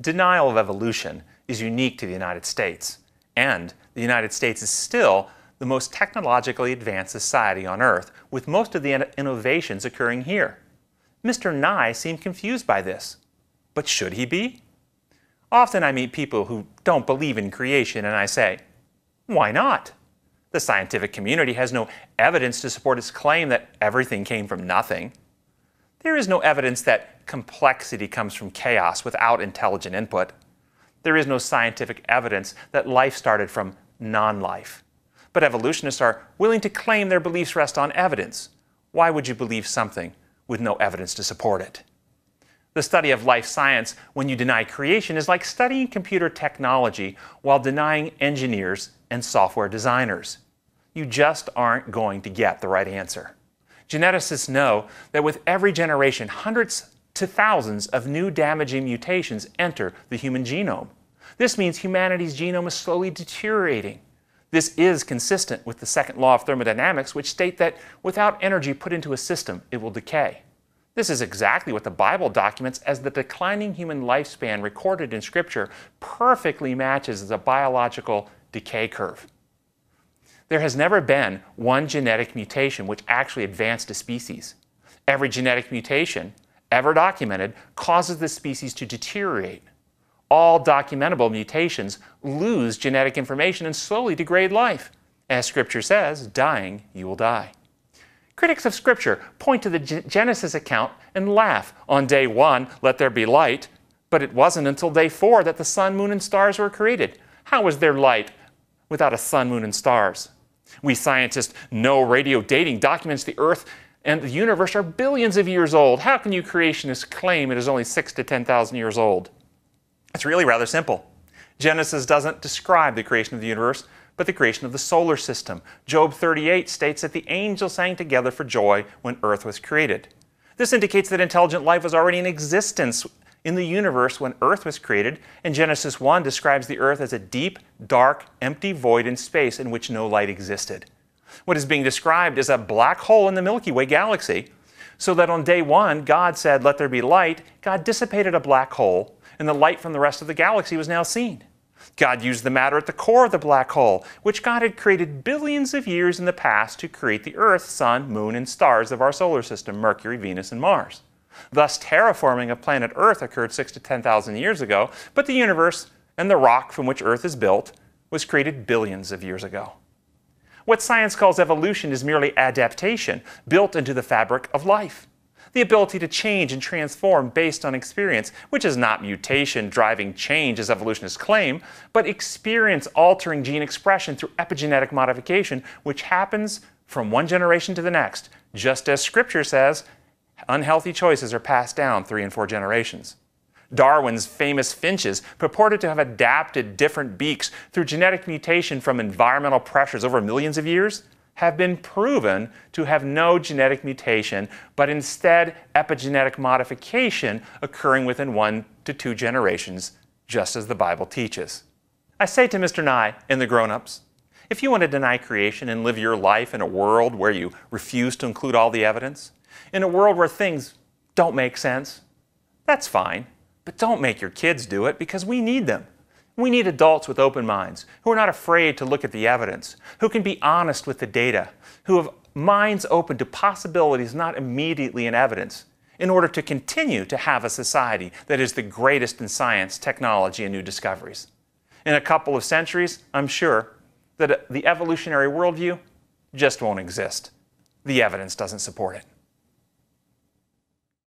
Denial of evolution is unique to the United States, and the United States is still the most technologically advanced society on Earth, with most of the innovations occurring here. Mr. Nye seemed confused by this, but should he be? Often I meet people who don't believe in creation, and I say, why not? The scientific community has no evidence to support its claim that everything came from nothing. There is no evidence that complexity comes from chaos without intelligent input. There is no scientific evidence that life started from non-life. But evolutionists are willing to claim their beliefs rest on evidence. Why would you believe something with no evidence to support it? The study of life science when you deny creation is like studying computer technology while denying engineers and software designers. You just aren't going to get the right answer. Geneticists know that with every generation, hundreds to thousands of new damaging mutations enter the human genome. This means humanity's genome is slowly deteriorating. This is consistent with the second law of thermodynamics, which states that without energy put into a system, it will decay. This is exactly what the Bible documents as the declining human lifespan recorded in Scripture perfectly matches the biological decay curve. There has never been one genetic mutation which actually advanced a species. Every genetic mutation ever documented causes the species to deteriorate. All documentable mutations lose genetic information and slowly degrade life. As Scripture says, dying, you will die. Critics of Scripture point to the Genesis account and laugh. On day one, let there be light, but it wasn't until day four that the sun, moon, and stars were created. How was there light without a sun, moon, and stars? We scientists know radio dating documents the Earth and the universe are billions of years old. How can you creationists claim it is only 6,000 to 10,000 years old? It's really rather simple. Genesis doesn't describe the creation of the universe, but the creation of the solar system. Job 38 states that the angels sang together for joy when Earth was created. This indicates that intelligent life was already in existence in the universe when Earth was created, and Genesis 1 describes the Earth as a deep, dark, empty void in space in which no light existed. What is being described is a black hole in the Milky Way galaxy, so that on day one, God said, let there be light. God dissipated a black hole, and the light from the rest of the galaxy was now seen. God used the matter at the core of the black hole, which God had created billions of years in the past to create the Earth, Sun, Moon, and stars of our solar system, Mercury, Venus, and Mars. Thus, terraforming of planet Earth occurred 6,000 to 10,000 years ago, but the universe and the rock from which Earth is built was created billions of years ago. What science calls evolution is merely adaptation, built into the fabric of life. The ability to change and transform based on experience, which is not mutation driving change as evolutionists claim, but experience altering gene expression through epigenetic modification, which happens from one generation to the next. Just as Scripture says, unhealthy choices are passed down 3 and 4 generations. Darwin's famous finches purported to have adapted different beaks through genetic mutation from environmental pressures over millions of years, have been proven to have no genetic mutation, but instead epigenetic modification occurring within 1 to 2 generations, just as the Bible teaches. I say to Mr. Nye and the grown-ups, if you want to deny creation and live your life in a world where you refuse to include all the evidence, in a world where things don't make sense, that's fine, but don't make your kids do it because we need them. We need adults with open minds, who are not afraid to look at the evidence, who can be honest with the data, who have minds open to possibilities not immediately in evidence, in order to continue to have a society that is the greatest in science, technology, and new discoveries. In a couple of centuries, I'm sure that the evolutionary worldview just won't exist. The evidence doesn't support it.